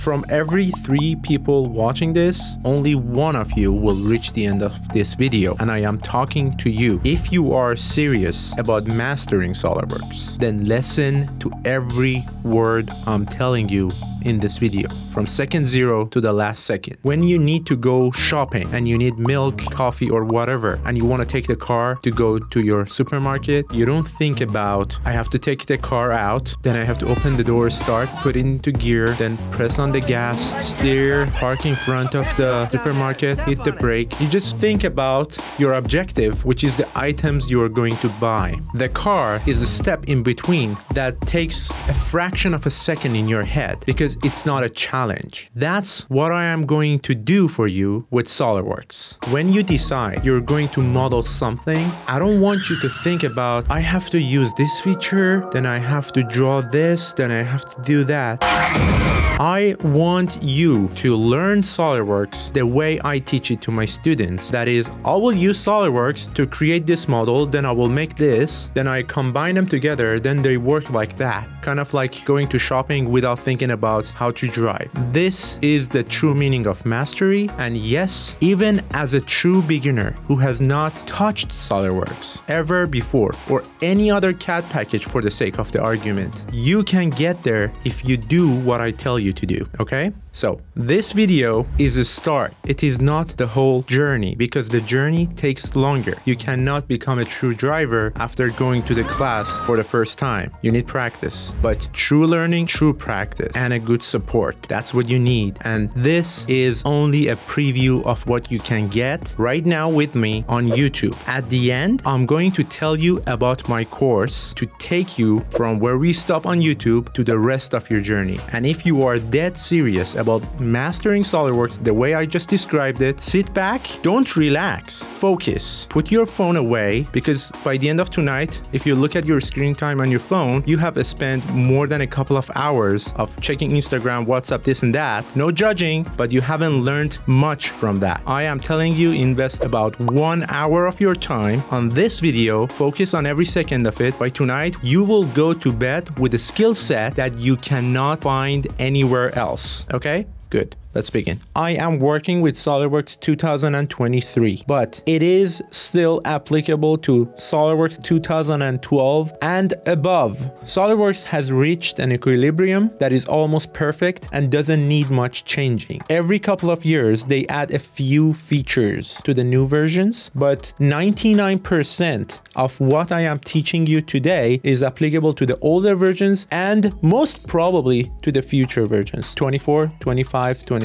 from every 3 people watching this, only one of you will reach the end of this video, and I am talking to you. If you are serious about mastering SOLIDWORKS, then listen to every word I'm telling you in this video, from second zero to the last second. When you need to go shopping and you need milk, coffee, or whatever, and you want to take the car to go to your supermarket, you don't think about, I have to take the car out, then I have to open the door, start, put it into gear, then press on the gas, steer, park in front of the supermarket, hit the brake. You just think about your objective, which is the items you are going to buy. The car is a step in between that takes a fraction of a second in your head, because it's not a challenge. That's what I am going to do for you with SOLIDWORKS. When you decide you're going to model something, I don't want you to think about, I have to use this feature, then I have to draw this, then I have to do that. I want you to learn SOLIDWORKS the way I teach it to my students. That is, I will use SOLIDWORKS to create this model, then I will make this, then I combine them together, then they work like that. Kind of like going to shopping without thinking about how to drive. This is the true meaning of mastery. And yes, even as a true beginner who has not touched SOLIDWORKS ever before or any other CAD package for the sake of the argument, you can get there if you do what I tell you to do, okay? So this video is a start. It is not the whole journey, because the journey takes longer. You cannot become a true driver after going to the class for the first time. You need practice, but true learning, true practice, and a good support. That's what you need. And this is only a preview of what you can get right now with me on YouTube. At the end, I'm going to tell you about my course to take you from where we stop on YouTube to the rest of your journey. And if you are dead serious about mastering SOLIDWORKS the way I just described it, sit back, don't relax, focus, put your phone away, because by the end of tonight, if you look at your screen time on your phone, you have spent more than a couple of hours of checking Instagram, WhatsApp, this and that. No judging, but you haven't learned much from that. I am telling you, invest about 1 hour of your time on this video, focus on every second of it. By tonight, you will go to bed with a skill set that you cannot find anywhere else, okay? Good. Let's begin. I am working with SOLIDWORKS 2023, but it is still applicable to SOLIDWORKS 2012 and above. SOLIDWORKS has reached an equilibrium that is almost perfect and doesn't need much changing. Every couple of years, they add a few features to the new versions, but 99% of what I am teaching you today is applicable to the older versions and most probably to the future versions, 24, 25, 26,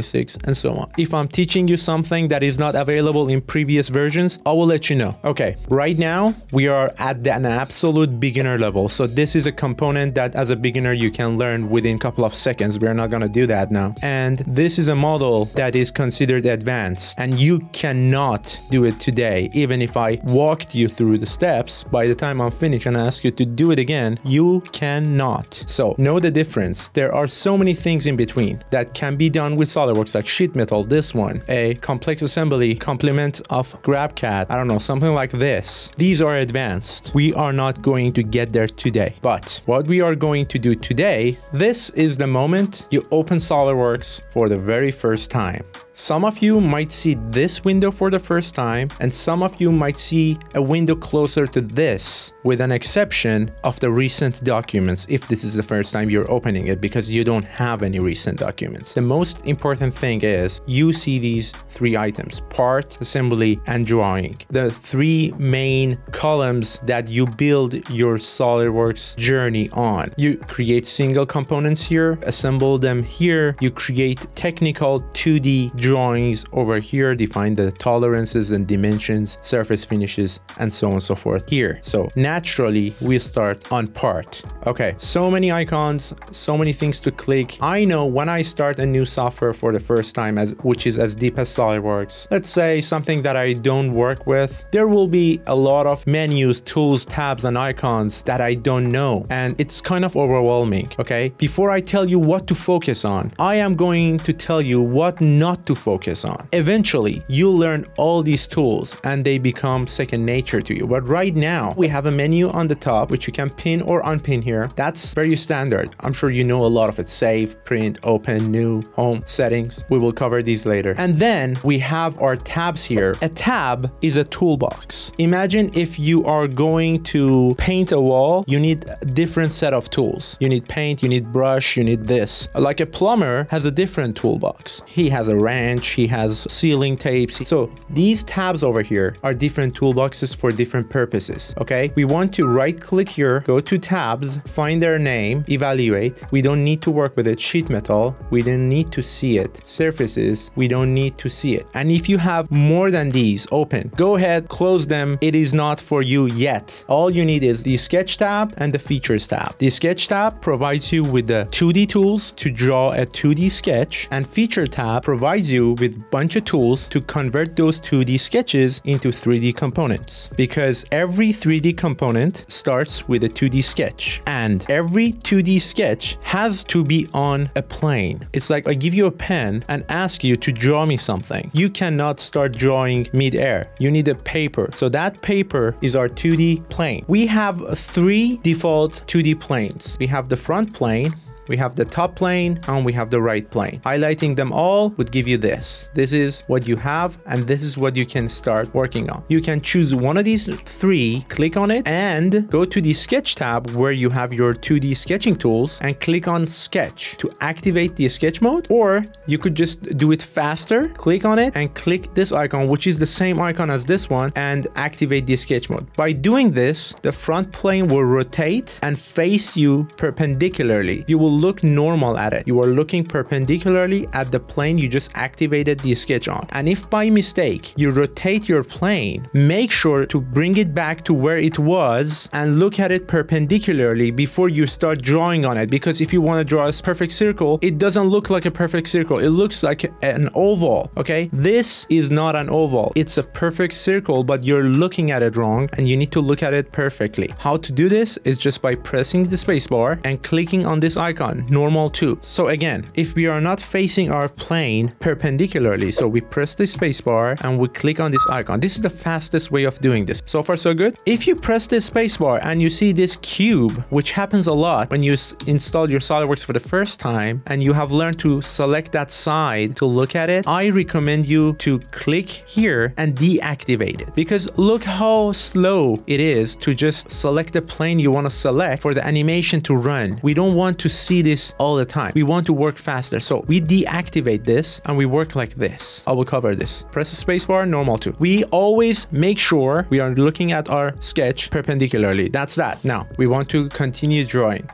and so on. If I'm teaching you something that is not available in previous versions, I will let you know. Okay, right now we are at an absolute beginner level. So this is a component that as a beginner you can learn within a couple of seconds. We're not gonna do that now. And this is a model that is considered advanced, and you cannot do it today. Even if I walked you through the steps, by the time I'm finished and I ask you to do it again, you cannot. So know the difference. There are so many things in between that can be done with SOLIDWORKS, like sheet metal, this one, a complex assembly, complement of GrabCAD, I don't know, something like this. These are advanced. We are not going to get there today, but what we are going to do today, this is the moment you open SOLIDWORKS for the very first time. Some of you might see this window for the first time, and some of you might see a window closer to this, with an exception of the recent documents, if this is the first time you're opening it, because you don't have any recent documents. The most important thing is you see these 3 items: part, assembly, and drawing. The 3 main columns that you build your SOLIDWORKS journey on. You create single components here, assemble them here, you create technical 2D drawings over here, define the tolerances and dimensions, surface finishes, and so on and so forth here. So naturally we start on part. Okay, so many icons, so many things to click. I know when I start a new software for the first time, which is as deep as SOLIDWORKS, let's say something that I don't work with, there will be a lot of menus, tools, tabs, and icons that I don't know, and it's kind of overwhelming. Okay, before I tell you what to focus on, I am going to tell you what not to to focus on. Eventually, you'll learn all these tools and they become second nature to you. But right now, we have a menu on the top, which you can pin or unpin here. That's very standard. I'm sure you know a lot of it. Save, print, open, new, home, settings. We will cover these later. And then we have our tabs here. A tab is a toolbox. Imagine if you are going to paint a wall, you need a different set of tools. You need paint, you need brush, you need this. Like a plumber has a different toolbox. He has a wrench, he has sealing tapes. So these tabs over here are different toolboxes for different purposes, okay? We want to right click here, go to tabs, find their name, evaluate. We don't need to work with it. Sheet metal, we didn't need to see it. Surfaces, we don't need to see it. And if you have more than these open, go ahead, close them. It is not for you yet. All you need is the sketch tab and the features tab. The sketch tab provides you with the 2D tools to draw a 2D sketch, and feature tab provides you with a bunch of tools to convert those 2D sketches into 3D components, because every 3D component starts with a 2D sketch, and every 2D sketch has to be on a plane. It's like I give you a pen and ask you to draw me something. You cannot start drawing mid-air. You need a paper. So that paper is our 2D plane. We have three default 2D planes. We have the front plane, we have the top plane, and we have the right plane. Highlighting them all would give you this. This is what you have, and this is what you can start working on. You can choose one of these three, click on it, and go to the sketch tab where you have your 2D sketching tools and click on sketch to activate the sketch mode. Or you could just do it faster, click on it and click this icon, which is the same icon as this one, and activate the sketch mode. By doing this, the front plane will rotate and face you perpendicularly. You will look normal at it. You are looking perpendicularly at the plane you just activated the sketch on. And if by mistake you rotate your plane, make sure to bring it back to where it was and look at it perpendicularly before you start drawing on it. Because if you want to draw a perfect circle, it doesn't look like a perfect circle. It looks like an oval, okay? This is not an oval. It's a perfect circle, but you're looking at it wrong and you need to look at it perfectly. How to do this is just by pressing the spacebar and clicking on this icon. Normal too. So again, if we are not facing our plane perpendicularly, so we press the spacebar and we click on this icon. This is the fastest way of doing this. So far so good. If you press the spacebar and you see this cube, which happens a lot when you install your SolidWorks for the first time and you have learned to select that side to look at it, I recommend you to click here and deactivate it, because look how slow it is to just select the plane you want to select for the animation to run. We don't want to see this all the time. We want to work faster. So we deactivate this and we work like this. I will cover this. Press the spacebar, normal too. We always make sure we are looking at our sketch perpendicularly. That's that. Now we want to continue drawing.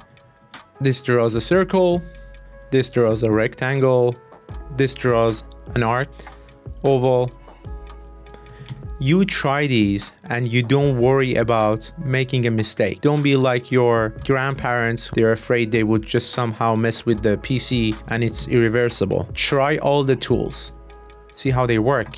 This draws a circle. This draws a rectangle. This draws an arc, oval. You try these and you don't worry about making a mistake. Don't be like your grandparents. They're afraid they would just somehow mess with the PC and it's irreversible. Try all the tools. See how they work.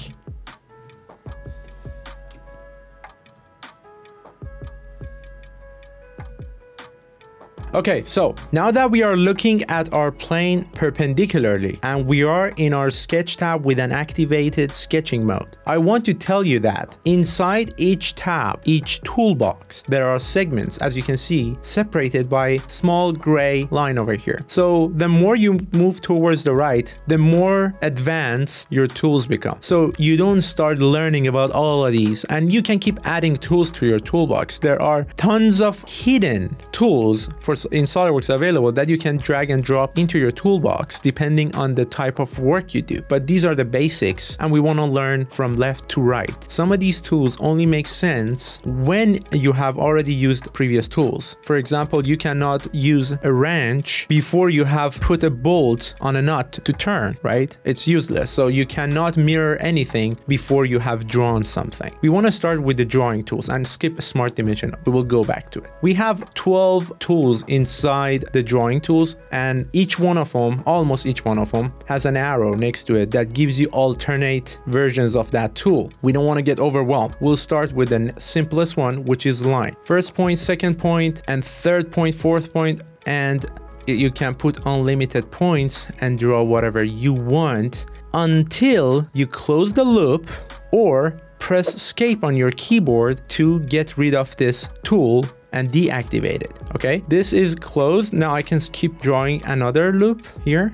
Okay, so now that we are looking at our plane perpendicularly and we are in our sketch tab with an activated sketching mode, I want to tell you that inside each tab, each toolbox, there are segments, as you can see, separated by small gray line over here. So the more you move towards the right, the more advanced your tools become. So you don't start learning about all of these, and you can keep adding tools to your toolbox. There are tons of hidden tools in SolidWorks available that you can drag and drop into your toolbox depending on the type of work you do. But these are the basics, and we want to learn from left to right. Some of these tools only make sense when you have already used previous tools. For example, you cannot use a wrench before you have put a bolt on a nut to turn, right? It's useless. So you cannot mirror anything before you have drawn something. We want to start with the drawing tools and skip Smart Dimension. We will go back to it. We have 12 tools inside the drawing tools, and each one of them, almost each one of them, has an arrow next to it that gives you alternate versions of that tool. We don't want to get overwhelmed. We'll start with the simplest one, which is line. First point, second point, and third point, fourth point, and you can put unlimited points and draw whatever you want until you close the loop or press escape on your keyboard to get rid of this tool and deactivate it. Okay, this is closed. Now I can keep drawing another loop here,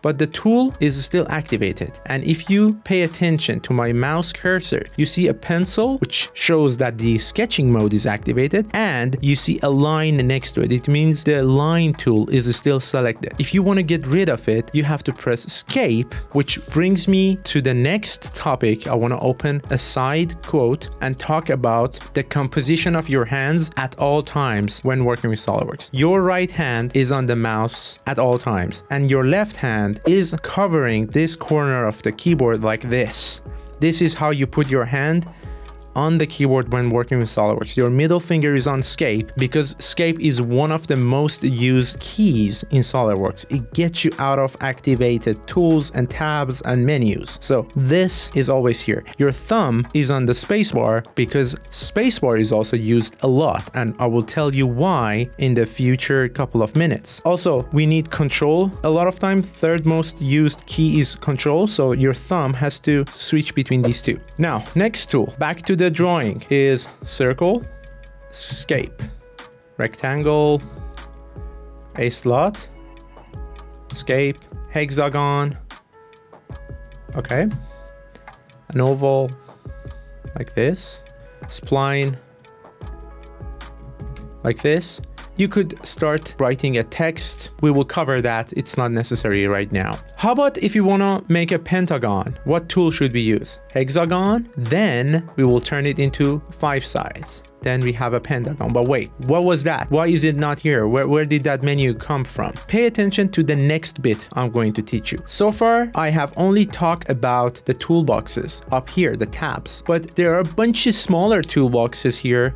but the tool is still activated. And if you pay attention to my mouse cursor, you see a pencil, which shows that the sketching mode is activated, and you see a line next to it. It means the line tool is still selected. If you want to get rid of it, you have to press escape, which brings me to the next topic. I want to open a side quote and talk about the composition of your hands at all times when working with SOLIDWORKS. Your right hand is on the mouse at all times, and your left hand is covering this corner of the keyboard like this. This is how you put your hand on the keyboard when working with SOLIDWORKS. Your middle finger is on escape because escape is one of the most used keys in SOLIDWORKS. It gets you out of activated tools and tabs and menus. So this is always here. Your thumb is on the spacebar because spacebar is also used a lot, and I will tell you why in the future couple of minutes. Also, we need control. A lot of time, third most used key is control, so your thumb has to switch between these two. Now, next tool, back to the drawing, is circle, escape, rectangle, a slot, escape, hexagon, okay, an oval like this, spline like this. You could start writing a text. We will cover that. It's not necessary right now. How about if you want to make a pentagon? What tool should we use? Hexagon. Then we will turn it into 5 sides. Then we have a pentagon. But wait, what was that? Why is it not here? Where did that menu come from? Pay attention to the next bit I'm going to teach you. So far, I have only talked about the toolboxes up here, the tabs. But there are a bunch of smaller toolboxes here.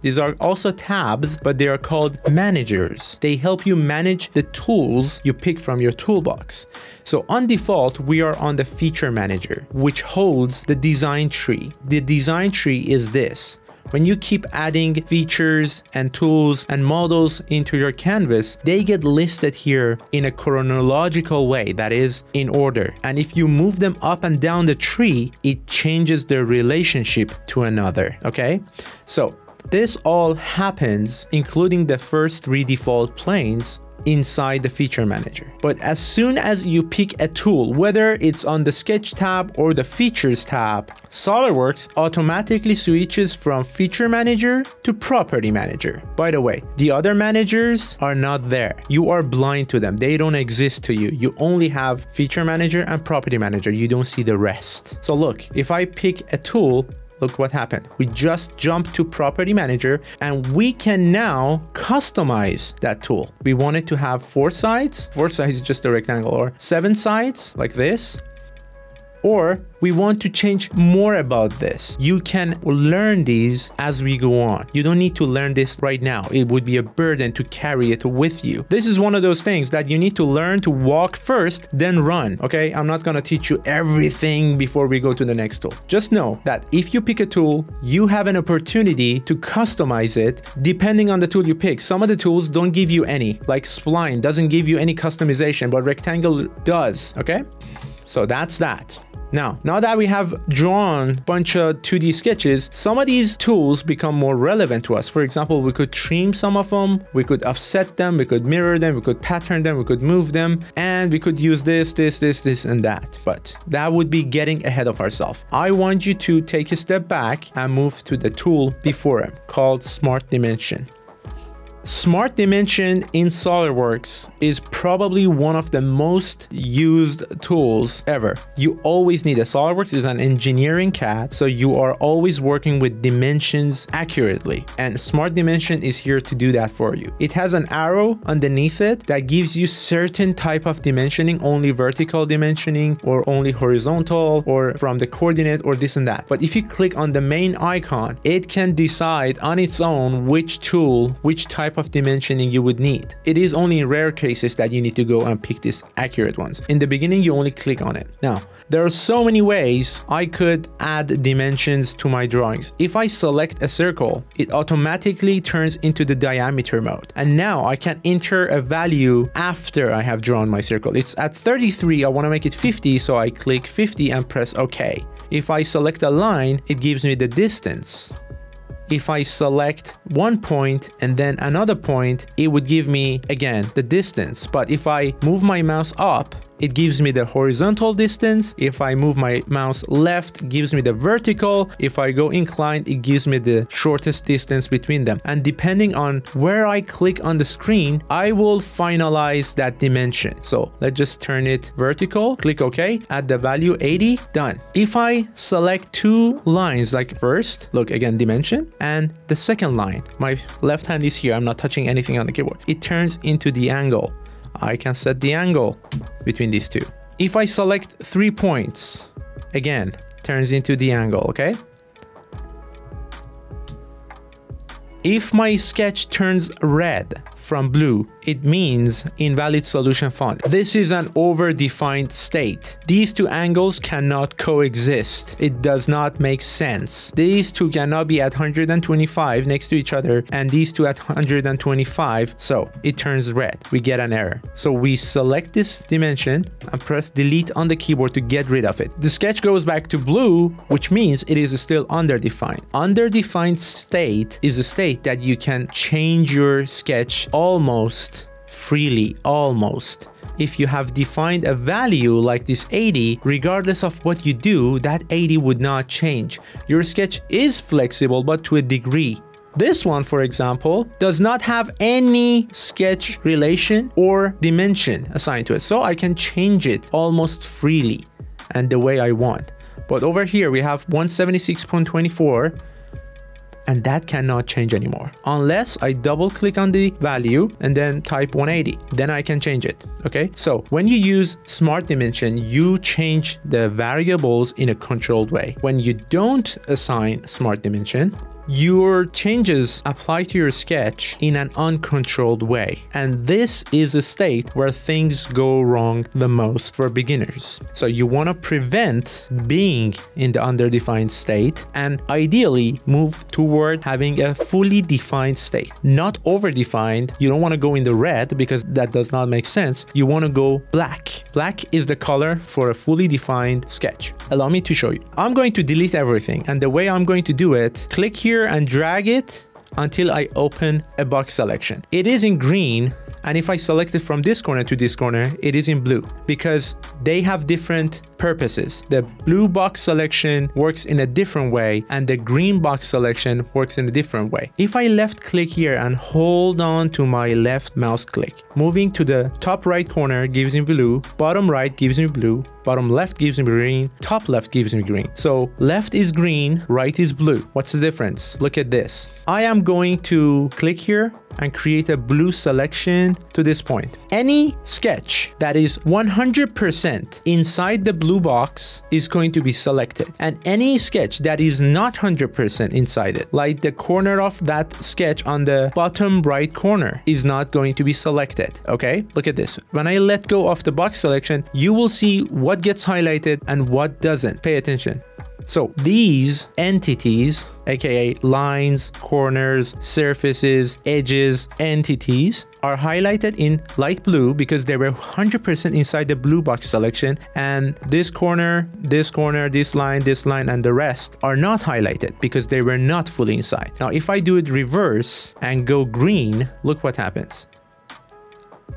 These are also tabs, but they are called managers. They help you manage the tools you pick from your toolbox. So on default, we are on the feature manager, which holds the design tree. The design tree is this. When you keep adding features and tools and models into your canvas, they get listed here in a chronological way, that is, in order. And if you move them up and down the tree, it changes their relationship to another, okay? So this all happens, including the first 3 default planes, inside the feature manager. But as soon as you pick a tool, whether it's on the sketch tab or the features tab, SOLIDWORKS automatically switches from feature manager to property manager. By the way, the other managers are not there. You are blind to them. They don't exist to you. You only have feature manager and property manager. You don't see the rest. So look, if I pick a tool, look what happened. We just jumped to property manager and we can now customize that tool. We want it to have 4 sides. 4 sides is just a rectangle, or 7 sides like this. Or we want to change more about this. You can learn these as we go on. You don't need to learn this right now. It would be a burden to carry it with you. This is one of those things that you need to learn to walk first, then run, okay? I'm not gonna teach you everything before we go to the next tool. Just know that if you pick a tool, you have an opportunity to customize it depending on the tool you pick. Some of the tools don't give you any, like spline doesn't give you any customization, but rectangle does, okay? So that's that. Now that we have drawn a bunch of 2D sketches, some of these tools become more relevant to us. For example, we could trim some of them, we could offset them, we could mirror them, we could pattern them, we could move them, and we could use this, and that. But that would be getting ahead of ourselves. I want you to take a step back and move to the tool before it called Smart Dimension. Smart Dimension in SOLIDWORKS is probably one of the most used tools ever. You always need a SOLIDWORKS is an engineering CAD, so you are always working with dimensions accurately, and Smart Dimension is here to do that for you. It has an arrow underneath it that gives you certain type of dimensioning, only vertical dimensioning or only horizontal or from the coordinate or this and that. But if you click on the main icon, it can decide on its own which tool, which type of dimensioning you would need. It is only in rare cases that you need to go and pick these accurate ones. In the beginning, you only click on it. Now, there are so many ways I could add dimensions to my drawings. If I select a circle, it automatically turns into the diameter mode. And now I can enter a value after I have drawn my circle. It's at 33, I want to make it 50, so I click 50 and press OK. If I select a line, it gives me the distance. If I select one point and then another point, it would give me, again, the distance. But if I move my mouse up, it gives me the horizontal distance. If I move my mouse left, it gives me the vertical. If I go inclined, it gives me the shortest distance between them. And depending on where I click on the screen, I will finalize that dimension. So let's just turn it vertical, click OK, add the value 80, done. If I select two lines, like first, look again, dimension, and the second line, my left hand is here, I'm not touching anything on the keyboard. It turns into the angle. I can set the angle between these two. If I select 3 points, again, turns into the angle, okay? If my sketch turns red from blue, it means invalid solution found. This is an over-defined state. These two angles cannot coexist. It does not make sense. These two cannot be at 125 next to each other and these two at 125, so it turns red. We get an error. So we select this dimension and press delete on the keyboard to get rid of it. The sketch goes back to blue, which means it is still underdefined. Underdefined state is a state that you can change your sketch almost freely, almost. If you have defined a value like this 80, regardless of what you do, that 80 would not change. Your sketch is flexible, but to a degree. This one, for example, does not have any sketch relation or dimension assigned to it, so I can change it almost freely and the way I want. But over here, we have 176.24, and that cannot change anymore unless I double click on the value and then type 180, then I can change it. Okay, so when you use smart dimension, you change the variables in a controlled way. When you don't assign smart dimension, your changes apply to your sketch in an uncontrolled way. And this is a state where things go wrong the most for beginners. So you want to prevent being in the underdefined state and ideally move toward having a fully defined state, not overdefined. You don't want to go in the red because that does not make sense. You want to go black. Black is the color for a fully defined sketch. Allow me to show you. I'm going to delete everything. And the way I'm going to do it, click here and drag it until I open a box selection. It is in green, and if I select it from this corner to this corner, it is in blue because they have different purposes. The blue box selection works in a different way and the green box selection works in a different way. If I left click here and hold on to my left mouse click, moving to the top right corner gives me blue, bottom right gives me blue, bottom left gives me green, top left gives me green. So left is green, right is blue. What's the difference? Look at this. I am going to click here and create a blue selection to this point. Any sketch that is 100% inside the blue box is going to be selected. And any sketch that is not 100% inside it, like the corner of that sketch on the bottom right corner, is not going to be selected. Okay, look at this. When I let go of the box selection, you will see what gets highlighted and what doesn't. Pay attention. So these entities, aka lines, corners, surfaces, edges, entities, are highlighted in light blue because they were 100% inside the blue box selection, and this corner, this corner, this line, and the rest are not highlighted because they were not fully inside. Now, if I do it reverse and go green, look what happens.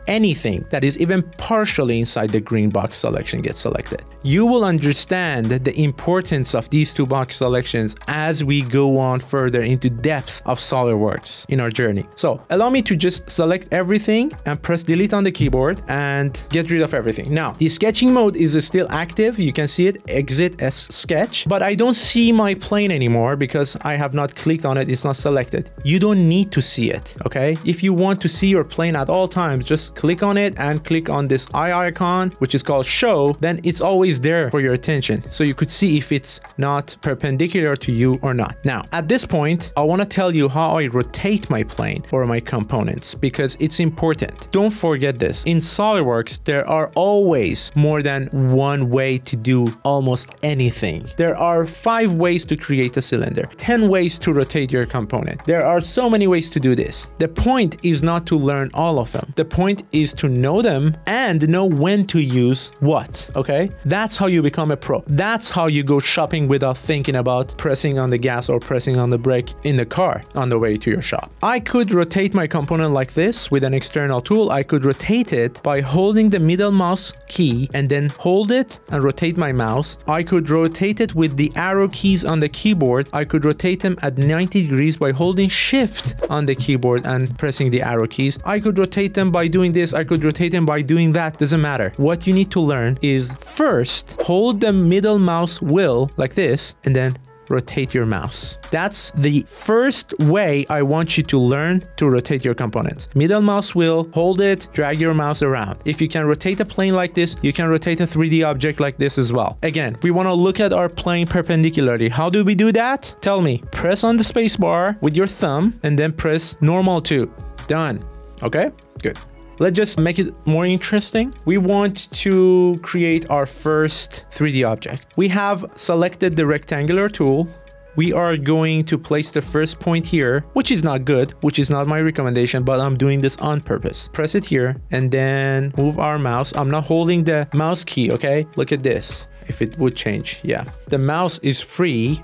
Anything that is even partially inside the green box selection gets selected. You will understand the importance of these two box selections as we go on further into depth of SOLIDWORKS in our journey. So allow me to just select everything and press delete on the keyboard and get rid of everything. Now, the sketching mode is still active. You can see it exit as sketch, but I don't see my plane anymore because I have not clicked on it. It's not selected. You don't need to see it, okay? If you want to see your plane at all times, just just click on it and click on this eye icon, which is called show, then it's always there for your attention. So you could see if it's not perpendicular to you or not. Now, at this point, I want to tell you how I rotate my plane or my components because it's important. Don't forget this. In SOLIDWORKS, there are always more than one way to do almost anything. There are 5 ways to create a cylinder, 10 ways to rotate your component. There are so many ways to do this. The point is not to learn all of them. The point is to know them and know when to use what, okay? That's how you become a pro. That's how you go shopping without thinking about pressing on the gas or pressing on the brake in the car on the way to your shop. I could rotate my component like this with an external tool. I could rotate it by holding the middle mouse key and then hold it and rotate my mouse. I could rotate it with the arrow keys on the keyboard. I could rotate them at 90 degrees by holding shift on the keyboard and pressing the arrow keys. I could rotate them by doing this. I could rotate them by doing that. Doesn't matter. What you need to learn is first hold the middle mouse wheel like this and then rotate your mouse. That's the first way I want you to learn to rotate your components. Middle mouse wheel, hold it, drag your mouse around. If you can rotate a plane like this, you can rotate a 3D object like this as well. Again, we want to look at our plane perpendicularly. How do we do that? Tell me. Press on the space bar with your thumb and then press normal 2. Done. Okay? Good. Let's just make it more interesting. We want to create our first 3D object. We have selected the rectangular tool. We are going to place the first point here, which is not good, which is not my recommendation, but I'm doing this on purpose. Press it here and then move our mouse. I'm not holding the mouse key, okay? Look at this, if it would change, yeah. The mouse is free.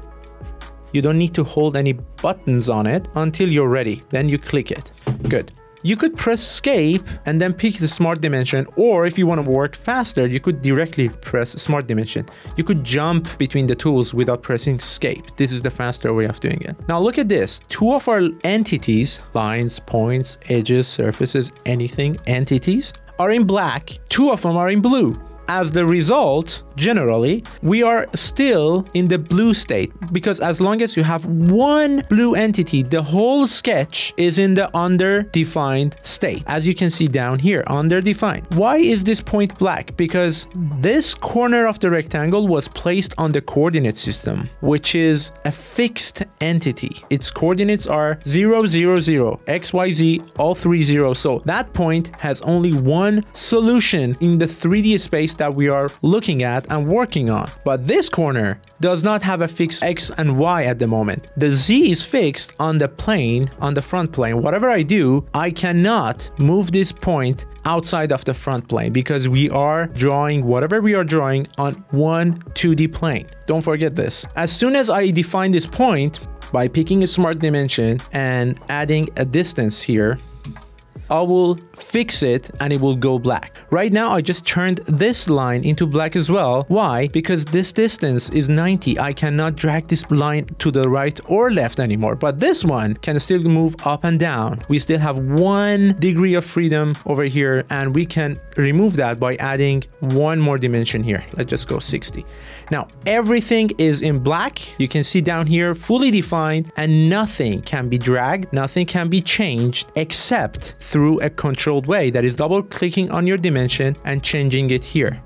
You don't need to hold any buttons on it until you're ready. Then you click it, good. You could press escape and then pick the smart dimension, or if you want to work faster, you could directly press smart dimension. You could jump between the tools without pressing escape. This is the faster way of doing it. Now look at this. 2 of our entities, lines, points, edges, surfaces, anything, entities, are in black. 2 of them are in blue. As the result, generally, we are still in the blue state because as long as you have one blue entity, the whole sketch is in the underdefined state. As you can see down here, underdefined. Why is this point black? Because this corner of the rectangle was placed on the coordinate system, which is a fixed entity. Its coordinates are 0, 0, 0, x, y, z, all 3 zeros. So that point has only one solution in the 3D space that we are looking at and working on. But this corner does not have a fixed X and Y at the moment. The Z is fixed on the plane, on the front plane. Whatever I do, I cannot move this point outside of the front plane because we are drawing whatever we are drawing on one 2D plane. Don't forget this. As soon as I define this point by picking a smart dimension and adding a distance here, I will fix it and it will go black. Right now, I just turned this line into black as well. Why? Because this distance is 90. I cannot drag this line to the right or left anymore, but this one can still move up and down. We still have 1 degree of freedom over here and we can remove that by adding one more dimension here. Let's just go 60. Now, everything is in black. You can see down here, fully defined, and nothing can be dragged. Nothing can be changed except through a controlled way, that is double clicking on your dimension and changing it here.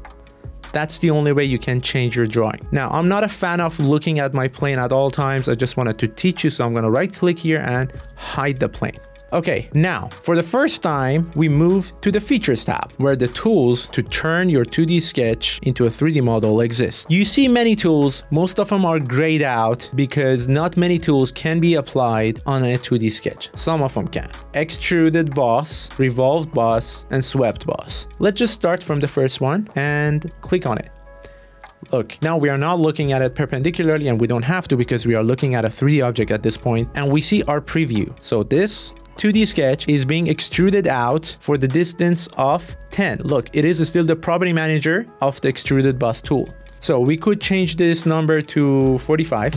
That's the only way you can change your drawing. Now, I'm not a fan of looking at my plane at all times. I just wanted to teach you, so I'm gonna right click here and hide the plane. Okay, now, for the first time, we move to the Features tab, where the tools to turn your 2D sketch into a 3D model exist. You see many tools, most of them are grayed out because not many tools can be applied on a 2D sketch. Some of them can. Extruded boss, revolved boss, and swept boss. Let's just start from the first one and click on it. Look, now we are not looking at it perpendicularly, and we don't have to because we are looking at a 3D object at this point, and we see our preview. So this 2D sketch is being extruded out for the distance of 10. Look, it is still the property manager of the extruded boss tool. So we could change this number to 45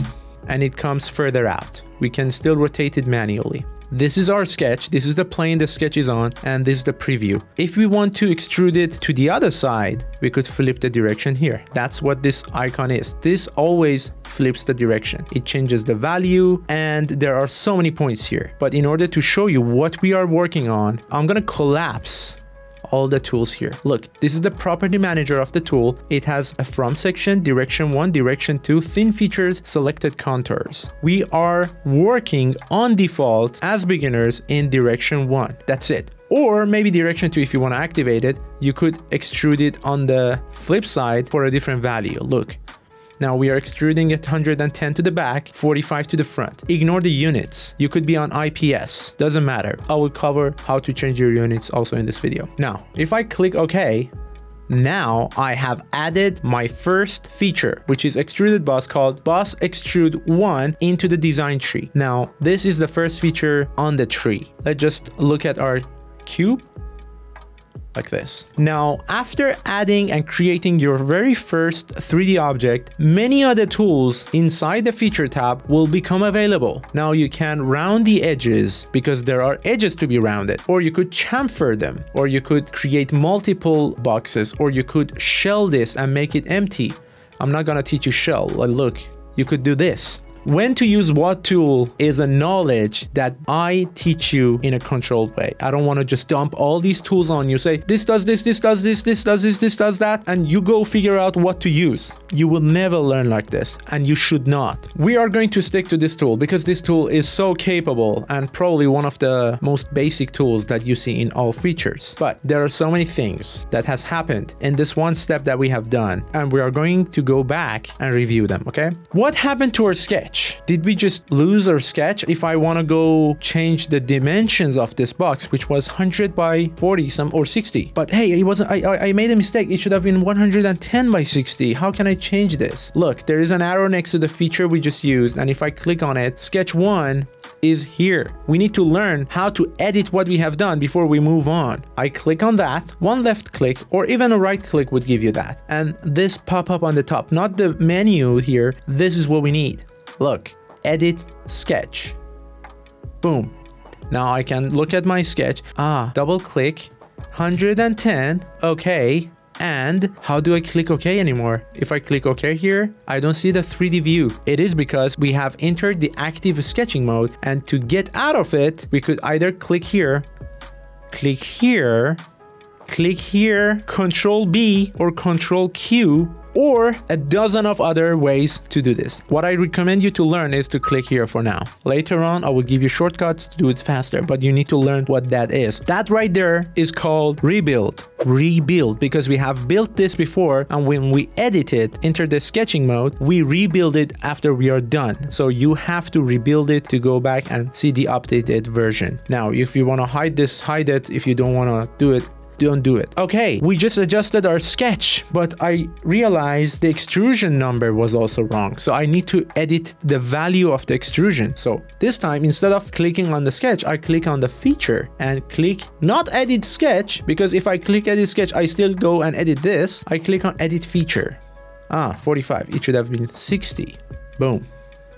and it comes further out. We can still rotate it manually. This is our sketch. This is the plane the sketch is on, and this is the preview. If we want to extrude it to the other side, we could flip the direction here. That's what this icon is. This always flips the direction. It changes the value, and there are so many points here. But in order to show you what we are working on, I'm gonna collapse all the tools here. Look, this is the property manager of the tool. It has a from section, direction 1, direction 2, thin features, selected contours. We are working on default as beginners in direction 1. That's it. Or maybe direction 2 if you want to activate it, you could extrude it on the flip side for a different value. Look. Now we are extruding at 110 to the back, 45 to the front. Ignore the units. You could be on IPS, doesn't matter. I will cover how to change your units also in this video. Now, if I click OK, now I have added my first feature, which is extruded boss, called boss extrude 1, into the design tree. Now, this is the first feature on the tree. Let's just look at our cube. Like this. Now, after adding and creating your very first 3D object, many other tools inside the feature tab will become available. Now you can round the edges because there are edges to be rounded, or you could chamfer them, or you could create multiple boxes, or you could shell this and make it empty. I'm not gonna teach you shell. Look, you could do this. When to use what tool is a knowledge that I teach you in a controlled way. I don't want to just dump all these tools on you, say, this does this, this does this, this does this, this does that, and you go figure out what to use. You will never learn like this, and you should not. We are going to stick to this tool because this tool is so capable and probably one of the most basic tools that you see in all features. But there are so many things that has happened in this one step that we have done, and we are going to go back and review them, okay? What happened to our sketch? Did we just lose our sketch? If I want to go change the dimensions of this box, which was 100 by 40 some or 60, but hey, it wasn't, I made a mistake. It should have been 110 by 60. How can I change this? Look, there is an arrow next to the feature we just used. And if I click on it, sketch 1 is here. We need to learn how to edit what we have done before we move on. I click on that. One left click or even a right click would give you that. And this pop up on the top, not the menu here. This is what we need. Look, edit sketch, boom. Now I can look at my sketch. Double click, 110, okay. And how do I click OK anymore? If I click OK here, I don't see the 3D view. It is because we have entered the active sketching mode, and to get out of it, we could either click here, click here, click here, Control B or Control Q, or a dozen of other ways to do this. What I recommend you to learn is to click here for now. Later on, I will give you shortcuts to do it faster, but you need to learn what that is. That right there is called rebuild. Rebuild, because we have built this before, and when we edit it, enter the sketching mode, we rebuild it after we are done. So you have to rebuild it to go back and see the updated version. Now, if you wanna hide this, hide it. If you don't wanna do it, don't do it. Okay, we just adjusted our sketch, but I realized the extrusion number was also wrong. So I need to edit the value of the extrusion. So this time, instead of clicking on the sketch, I click on the feature and click not edit sketch, because if I click edit sketch, I still go and edit this. I click on edit feature. 45, it should have been 60. Boom.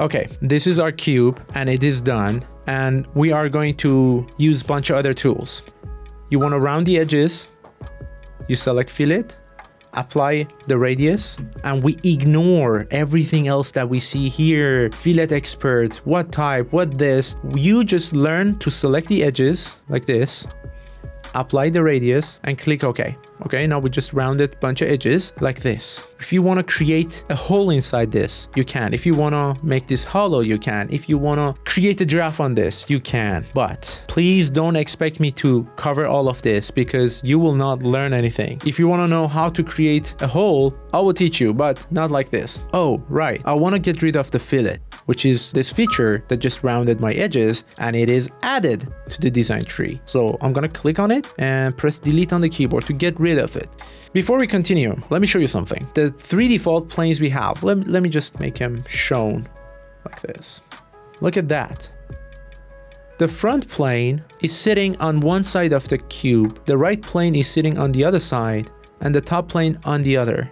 Okay, this is our cube and it is done. And we are going to use a bunch of other tools. You want to round the edges, you select fillet, apply the radius, and we ignore everything else that we see here. Fillet expert, what type, what this. You just learn to select the edges like this, apply the radius, and click OK. Okay, now we just rounded a bunch of edges like this. If you want to create a hole inside this, you can. If you want to make this hollow, you can. If you want to create a draft on this, you can. But please don't expect me to cover all of this because you will not learn anything. If you want to know how to create a hole, I will teach you, but not like this. Oh, right. I want to get rid of the fillet, which is this feature that just rounded my edges, and it is added to the design tree. So I'm going to click on it and press delete on the keyboard to get rid of it. Before we continue, let me show you something. The three default planes we have, let me just make them shown like this. Look at that. The front plane is sitting on one side of the cube, the right plane is sitting on the other side, and the top plane on the other.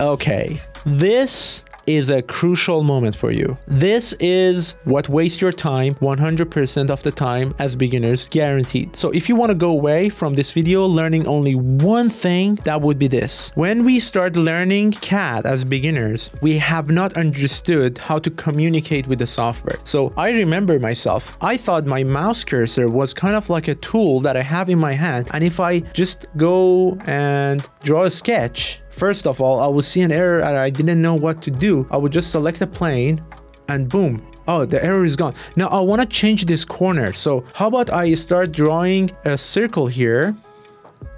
Okay, this is a crucial moment for you. This is what wastes your time 100% of the time as beginners, guaranteed. So if you want to go away from this video learning only one thing, that would be this. When we start learning CAD as beginners, we have not understood how to communicate with the software. So I remember myself, I thought my mouse cursor was kind of like a tool that I have in my hand, and if I just go and draw a sketch, first of all, I would see an error and I didn't know what to do. I would just select a plane and boom. Oh, the error is gone. Now I want to change this corner. So how about I start drawing a circle here?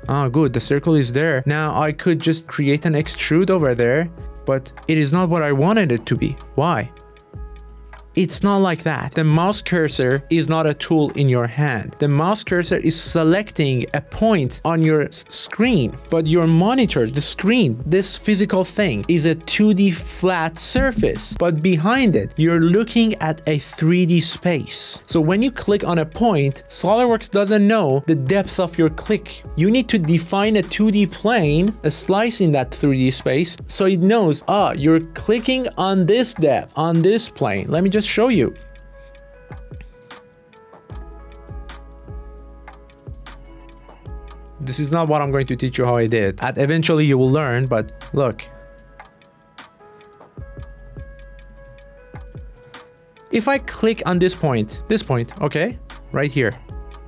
Ah, good. The circle is there. Now I could just create an extrude over there, but it is not what I wanted it to be. Why? It's not like that. The mouse cursor is not a tool in your hand. The mouse cursor is selecting a point on your screen, but your monitor, the screen, this physical thing is a 2D flat surface, but behind it, you're looking at a 3D space. So when you click on a point, SOLIDWORKS doesn't know the depth of your click. You need to define a 2D plane, a slice in that 3D space, so it knows, ah, you're clicking on this depth, on this plane. Let me just show you. This is not what I'm going to teach you how I did. And eventually you will learn, but look. If I click on this point, okay, right here.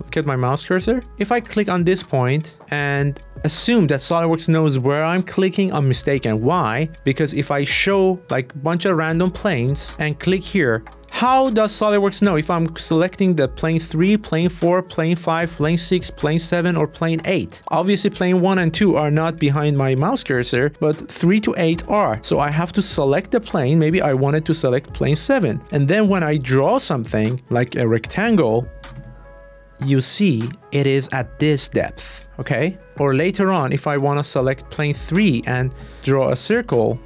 Look at my mouse cursor. If I click on this point and assume that SOLIDWORKS knows where I'm clicking, I'm mistaken. Why? Because if I show like a bunch of random planes and click here, how does SOLIDWORKS know if I'm selecting the plane 3, plane 4, plane 5, plane 6, plane 7, or plane 8? Obviously, plane 1 and 2 are not behind my mouse cursor, but 3 to 8 are. So I have to select the plane. Maybe I wanted to select plane 7. And then when I draw something like a rectangle, you see it is at this depth, okay? Or later on, if I want to select plane 3 and draw a circle,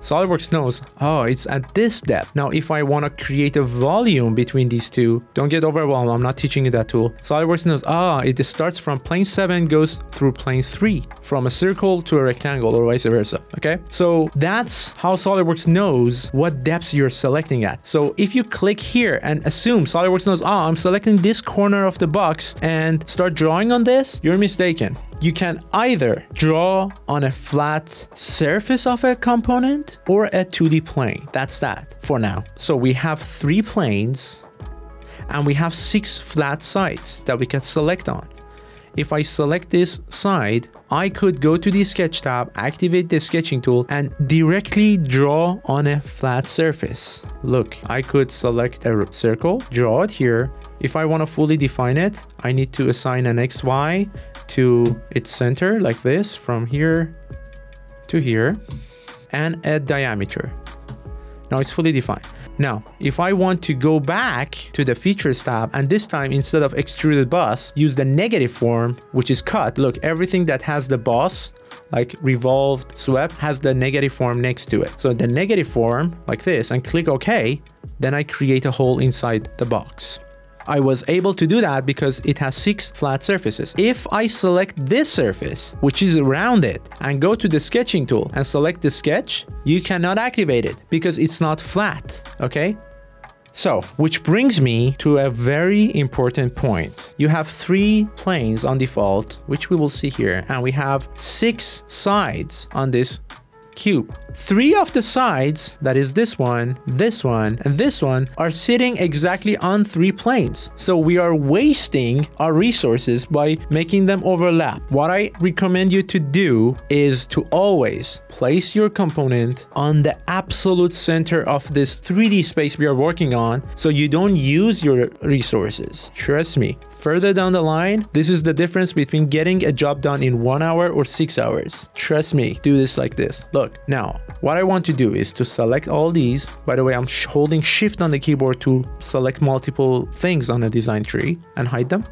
SOLIDWORKS knows, oh, it's at this depth. Now, if I want to create a volume between these two, don't get overwhelmed, I'm not teaching you that tool. SOLIDWORKS knows, ah, it starts from plane 7, goes through plane 3, from a circle to a rectangle or vice versa, okay? So that's how SOLIDWORKS knows what depths you're selecting at. So if you click here and assume SOLIDWORKS knows, ah, I'm selecting this corner of the box and start drawing on this, you're mistaken. You can either draw on a flat surface of a component or a 2D plane. That's that for now. So we have 3 planes and we have 6 flat sides that we can select on. If I select this side, I could go to the sketch tab, activate the sketching tool, and directly draw on a flat surface. Look, I could select a circle, draw it here. If I want to fully define it, I need to assign an XY to its center like this, from here to here, and a diameter. Now it's fully defined. Now, if I want to go back to the features tab, and this time instead of extruded boss, use the negative form, which is cut. Look, everything that has the boss, like revolved, swept, has the negative form next to it. So the negative form like this, and click OK, then I create a hole inside the box. I was able to do that because it has 6 flat surfaces. If I select this surface, which is rounded, and go to the sketching tool and select the sketch, you cannot activate it because it's not flat, okay? So, which brings me to a very important point. You have 3 planes on default, which we will see here, and we have 6 sides on this cube. 3 of the sides, that is this one, and this one, are sitting exactly on 3 planes. So we are wasting our resources by making them overlap. What I recommend you to do is to always place your component on the absolute center of this 3D space we are working on, so you don't use your resources. Trust me, further down the line, this is the difference between getting a job done in 1 hour or 6 hours. Trust me, do this like this. Look, now, what I want to do is to select all these. By the way, I'm holding shift on the keyboard to select multiple things on the design tree and hide them.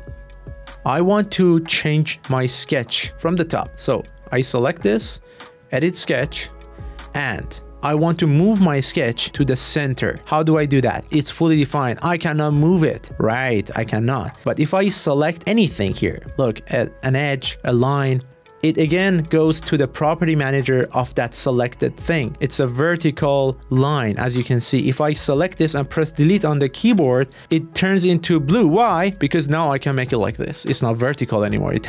I want to change my sketch from the top. So I select this, edit sketch, and I want to move my sketch to the center. How do I do that? It's fully defined. I cannot move it, right? I cannot. But if I select anything here, look, at an edge, a line, it again goes to the property manager of that selected thing. It's a vertical line, as you can see. If I select this and press delete on the keyboard, it turns into blue. Why? Because now I can make it like this. It's not vertical anymore. It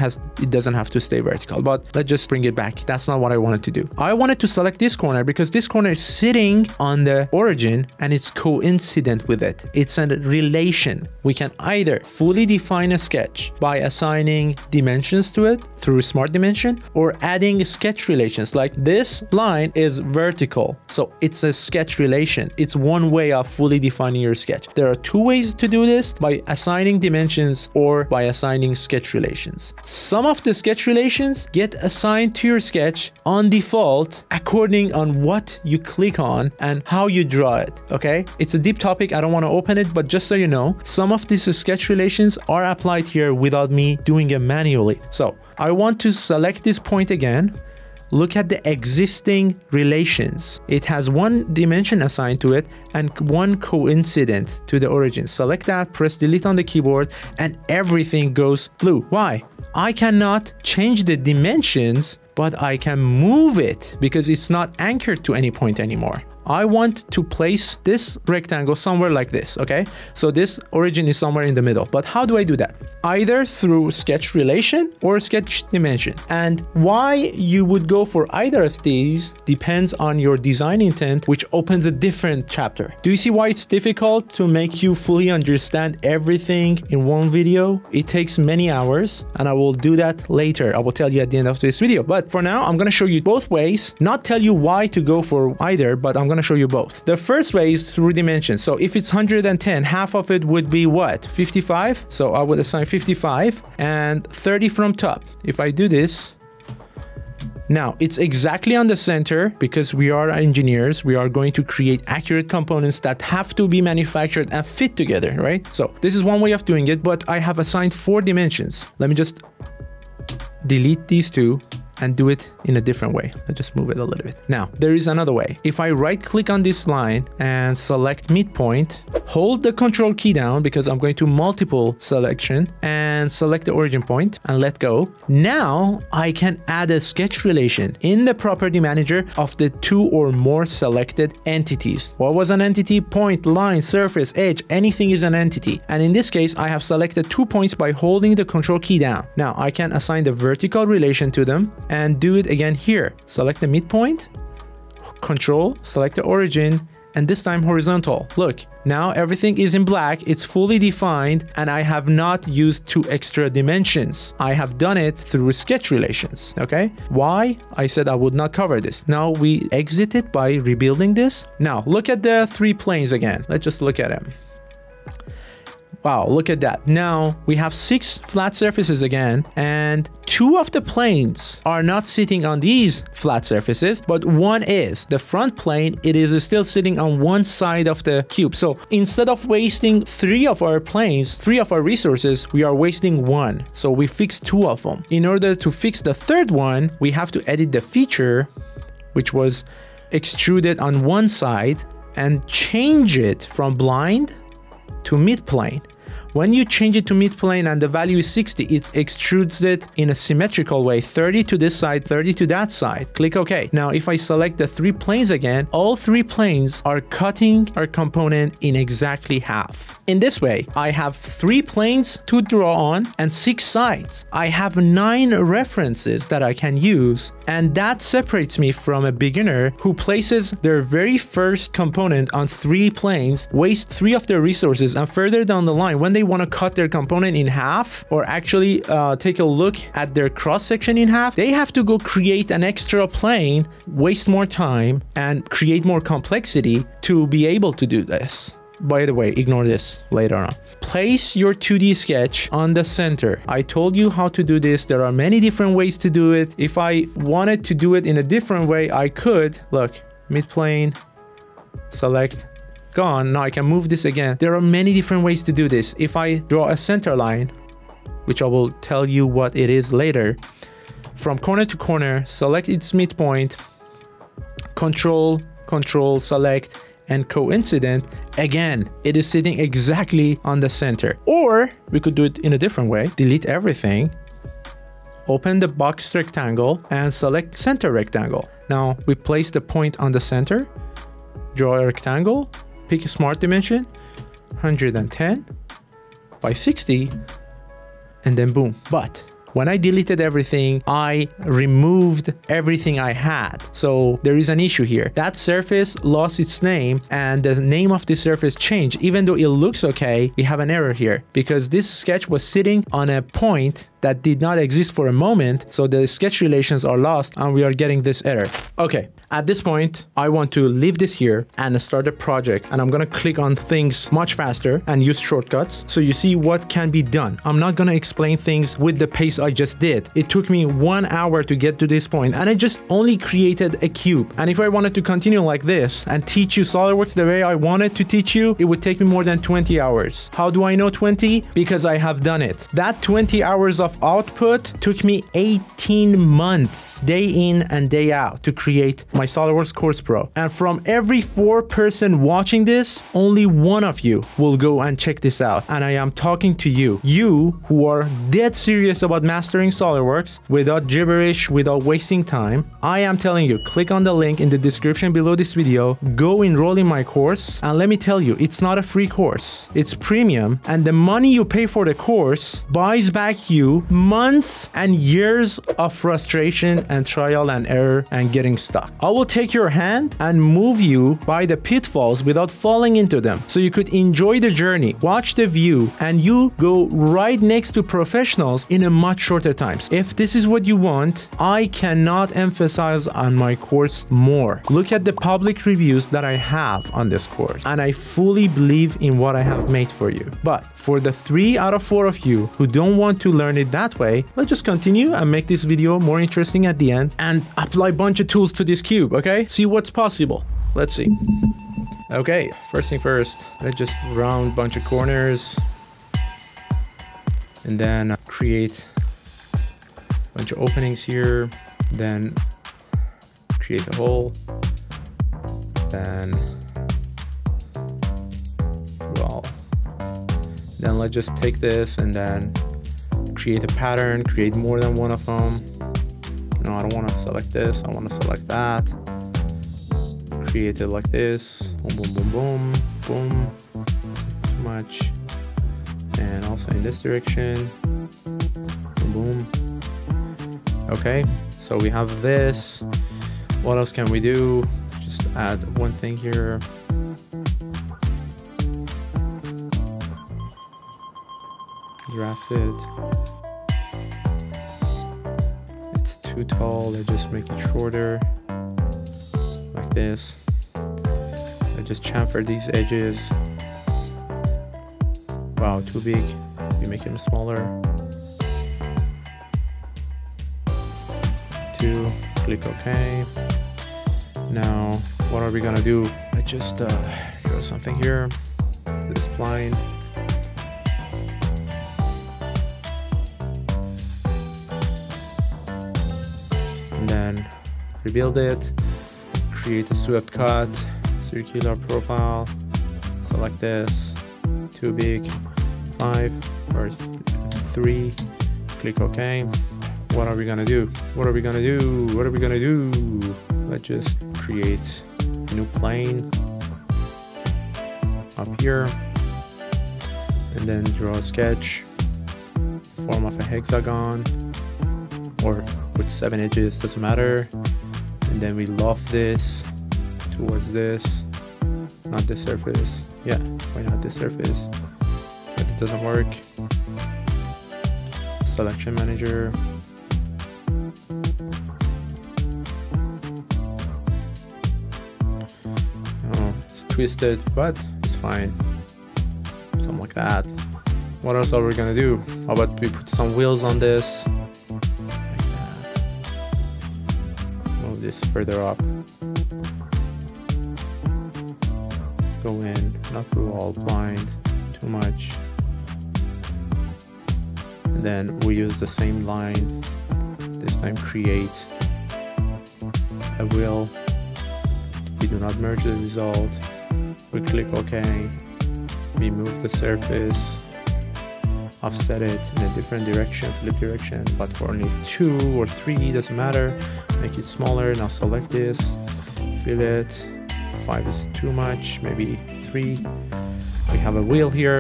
doesn't have to stay vertical, but let's just bring it back. That's not what I wanted to do. I wanted to select this corner because this corner is sitting on the origin and it's coincident with it. It's a relation. We can either fully define a sketch by assigning dimensions to it through smart dimension, or adding sketch relations. Like this line is vertical, so it's a sketch relation. It's one way of fully defining your sketch. There are two ways to do this: by assigning dimensions or by assigning sketch relations. Some of the sketch relations get assigned to your sketch on default according on what you click on and how you draw it. Okay, it's a deep topic. I don't want to open it, but just so you know, some of these sketch relations are applied here without me doing it manually. So I want to select this point again. Look at the existing relations. It has one dimension assigned to it and one coincident to the origin. Select that, press delete on the keyboard, and everything goes blue. Why? I cannot change the dimensions, but I can move it because it's not anchored to any point anymore. I want to place this rectangle somewhere like this, okay? So this origin is somewhere in the middle, but how do I do that? Either through sketch relation or sketch dimension. And why you would go for either of these depends on your design intent, which opens a different chapter. Do you see why it's difficult to make you fully understand everything in one video? It takes many hours, and I will do that later. I will tell you at the end of this video. But for now, I'm gonna show you both ways, not tell you why to go for either, but I'm gonna show you both. The first way is through dimensions. So if it's 110, half of it would be what? 55. So I would assign 55 and 30 from top. If I do this, now it's exactly on the center because we are engineers. We are going to create accurate components that have to be manufactured and fit together, right? So this is one way of doing it, but I have assigned 4 dimensions. Let me just delete these two and do it in a different way. Let's just move it a little bit. Now, there is another way. If I right click on this line and select midpoint, hold the control key down because I'm going to multiple selection, and select the origin point and let go. Now I can add a sketch relation in the property manager of the 2 or more selected entities. What was an entity? Point, line, surface, edge, anything is an entity. And in this case, I have selected 2 points by holding the control key down. Now I can assign the vertical relation to them and do it again here. Select the midpoint, control, select the origin, and this time horizontal. Look, now everything is in black, it's fully defined, and I have not used 2 extra dimensions. I have done it through sketch relations, okay? Why? I said I would not cover this. Now we exit it by rebuilding this. Now look at the 3 planes again. Let's just look at them. Wow, look at that. Now we have 6 flat surfaces again, and 2 of the planes are not sitting on these flat surfaces, but one is. The front plane, it is still sitting on one side of the cube. So instead of wasting 3 of our planes, 3 of our resources, we are wasting 1. So we fixed 2 of them. In order to fix the 3rd one, we have to edit the feature, which was extruded on one side, and change it from blind to midplane. When you change it to midplane and the value is 60, it extrudes it in a symmetrical way, 30 to this side, 30 to that side. Click OK. Now, if I select the 3 planes again, all 3 planes are cutting our component in exactly half. In this way, I have 3 planes to draw on and 6 sides. I have 9 references that I can use, and that separates me from a beginner who places their very first component on 3 planes, wastes 3 of their resources, and further down the line, when they want to cut their component in half, or actually take a look at their cross section in half, they have to go create an extra plane, waste more time, and create more complexity to be able to do this. By the way, ignore this later on. Place your 2D sketch on the center. I told you how to do this. There are many different ways to do it. If I wanted to do it in a different way, I could. Look, midplane, select, gone. Now I can move this again. There are many different ways to do this. If I draw a center line, which I will tell you what it is later, from corner to corner, select its midpoint, control, select, and coincident. Again, it is sitting exactly on the center. Or we could do it in a different way. Delete everything, Open the box rectangle and select center rectangle. Now we place the point on the center, draw a rectangle, pick a smart dimension, 110 by 60, and then boom. But when I deleted everything, I removed everything I had. So there is an issue here. That surface lost its name and the name of the surface changed. Even though it looks okay, we have an error here because this sketch was sitting on a point that did not exist for a moment. So the sketch relations are lost and we are getting this error. Okay, at this point, I want to leave this here and start a project. And I'm gonna click on things much faster and use shortcuts. So you see what can be done. I'm not gonna explain things with the pace I just did. It took me 1 hour to get to this point and I just only created a cube. And if I wanted to continue like this and teach you SOLIDWORKS the way I wanted to teach you, it would take me more than 20 hours. How do I know 20? Because I have done it. That 20 hours of output took me 18 months, day in and day out, to create my SOLIDWORKS Course Pro. And from every 4 person watching this, only one of you will go and check this out. And I am talking to you. You who are dead serious about mastering SOLIDWORKS without gibberish, without wasting time. I am telling you, click on the link in the description below this video, go enroll in my course, and let me tell you, it's not a free course. It's premium, and the money you pay for the course buys back you months and years of frustration and trial and error and getting stuck. I will take your hand and move you by the pitfalls without falling into them, so you could enjoy the journey, watch the view, and you go right next to professionals in a much shorter times. If this is what you want, I cannot emphasize on my course more. Look at the public reviews that I have on this course, and I fully believe in what I have made for you. But for the 3 out of 4 of you who don't want to learn it that way, let's just continue and make this video more interesting at the end and apply a bunch of tools to this cube, okay? See what's possible. Let's see. Okay, first thing first, let's just round a bunch of corners and then create a bunch of openings here, then create a hole, then let's just take this and then create a pattern, create more than one of them. No, I don't want to select this, I want to select that. Create it like this, boom, boom, boom, boom, boom, too much. And also in this direction, boom, boom. Okay, so we have this. What else can we do? Just add one thing here. Draft it. It's too tall, let's just make it shorter. Like this. Let's just chamfer these edges. Wow, too big. We make them smaller. Click OK. Now, what are we gonna do? I just go something here. This line. And then rebuild it. Create a swept cut. Circular profile. Select this. Too big. 5 or 3. Click OK. What are we gonna do? What are we gonna do? What are we gonna do? Let's just create a new plane up here and then draw a sketch, form of a hexagon or with 7 edges, doesn't matter. And then we loft this towards this, not this surface. Yeah, why not this surface? But it doesn't work. Selection manager. Twisted, but it's fine. Something like that. What else are we gonna do? How about we put some wheels on this? Like that. Move this further up. Go in, not through all blind, too much. And then we use the same line. This time create a wheel. We do not merge the result. We click OK, we move the surface offset it in a different direction, flip direction, but for only 2 or 3, doesn't matter. Make it smaller. Now select this, fill it. 5 is too much, maybe 3. We have a wheel here.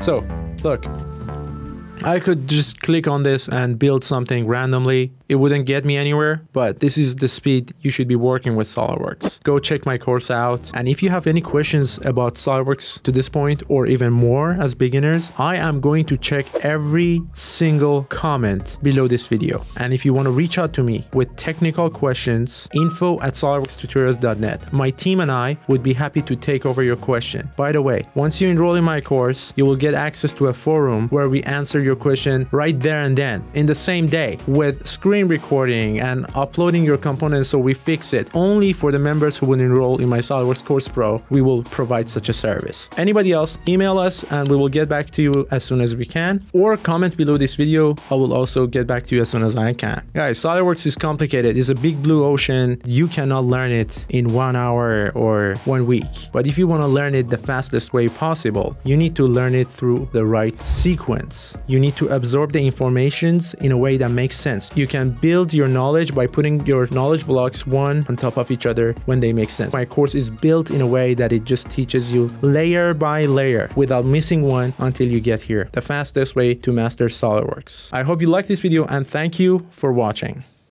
So look, I could just click on this and build something randomly. It wouldn't get me anywhere, but this is the speed you should be working with SOLIDWORKS. Go check my course out. And if you have any questions about SOLIDWORKS to this point, or even more as beginners, I am going to check every single comment below this video. And if you want to reach out to me with technical questions, info@solidworkstutorials.net. My team and I would be happy to take over your question. By the way, once you enroll in my course, you will get access to a forum where we answer your question right there and then in the same day with screen recording and uploading your components, so we fix it. Only for the members who will enroll in my SOLIDWORKS Course Pro, we will provide such a service. Anybody else, email us and we will get back to you as soon as we can, or comment below this video. I will also get back to you as soon as I can. Guys, SOLIDWORKS is complicated. It's a big blue ocean. You cannot learn it in 1 hour or 1 week, but if you want to learn it the fastest way possible, you need to learn it through the right sequence. You need to absorb the informations in a way that makes sense. You can build your knowledge by putting your knowledge blocks one on top of each other when they make sense. My course is built in a way that it just teaches you layer by layer without missing one until you get here. The fastest way to master SOLIDWORKS. I hope you like this video and thank you for watching.